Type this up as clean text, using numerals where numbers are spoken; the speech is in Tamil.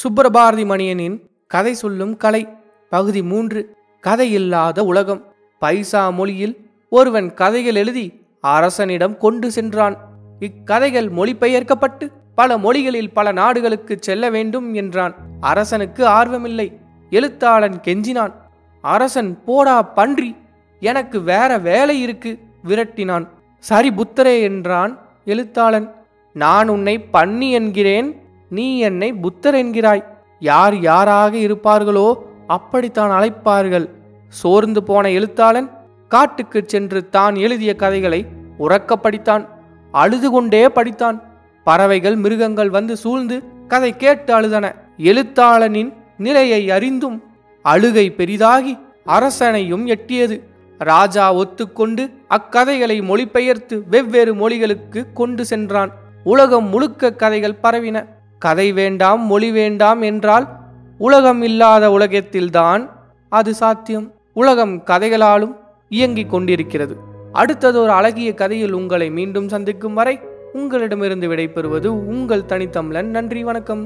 சுப்பரபாரதி மணியனின் கதை சொல்லும் கலை பகுதி 3 கதை இல்லாத உலகம். பைசா மொழியில் ஒருவன் கதைகள் எழுதி அரசனிடம் கொண்டு சென்றான். இக்கதைகள் மொழிபெயர்க்கப்பட்டு பல மொழிகளில் பல நாடுகளுக்கு செல்ல வேண்டும் என்றான். அரசனுக்கு ஆர்வமில்லை. எழுத்தாளன் கெஞ்சினான். அரசன், போடா பன்றி, எனக்கு வேற வேலை இருக்கு, விரட்டினான். சரி புத்தரே என்றான் எழுத்தாளன். நான் உன்னை பன்னி என்கிறேன், நீ என்னை புத்தர் என்கிறாய். யார் யாராக இருப்பார்களோ அப்படித்தான் அழைப்பார்கள். சோர்ந்து போன எழுத்தாளன் காட்டுக்கு சென்று தான் எழுதிய கதைகளை உறக்க படித்தான். அழுது கொண்டே படித்தான். பறவைகள் மிருகங்கள் வந்து சூழ்ந்து கதை கேட்டு அழுதன. எழுத்தாளனின் நிலையை அறிந்தும் அழுகை பெரிதாகி அரசனையும் எட்டியது. ராஜா ஒத்துக்கொண்டு அக்கதைகளை மொழிபெயர்த்து வெவ்வேறு மொழிகளுக்கு கொண்டு சென்றான். உலகம் முழுக்க கதைகள் பரவின. கதை வேண்டாம் மொழி வேண்டாம் என்றால் உலகம் இல்லாத உலகத்தில்தான் அது சாத்தியம். உலகம் கதைகளாலும் இயங்கிக் கொண்டிருக்கிறது. அடுத்ததொரு அழகிய கதையில் உங்களை மீண்டும் சந்திக்கும் வரை உங்களிடமிருந்து விடைபெறுவது உங்கள் தனித்தமிழன். நன்றி, வணக்கம்.